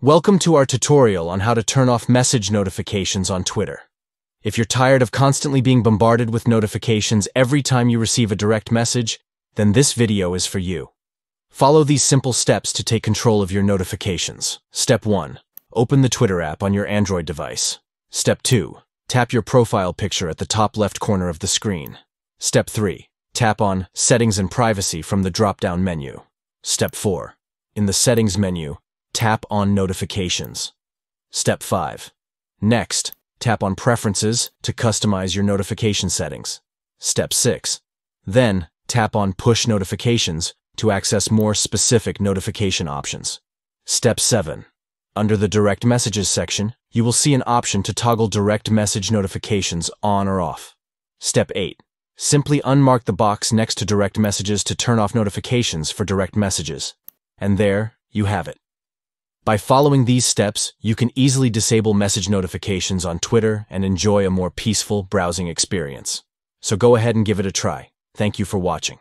Welcome to our tutorial on how to turn off message notifications on Twitter. If you're tired of constantly being bombarded with notifications every time you receive a direct message, then this video is for you. Follow these simple steps to take control of your notifications. Step 1. Open the Twitter app on your Android device. Step 2. Tap your profile picture at the top left corner of the screen. Step 3. Tap on Settings and Privacy from the drop-down menu. Step 4. In the Settings menu, tap on Notifications. Step 5. Next, tap on Preferences to customize your notification settings. Step 6. Then, tap on Push Notifications to access more specific notification options. Step 7. Under the Direct Messages section, you will see an option to toggle direct message notifications on or off. Step 8. Simply unmark the box next to Direct Messages to turn off notifications for direct messages. And there you have it. By following these steps, you can easily disable message notifications on Twitter and enjoy a more peaceful browsing experience. So go ahead and give it a try. Thank you for watching.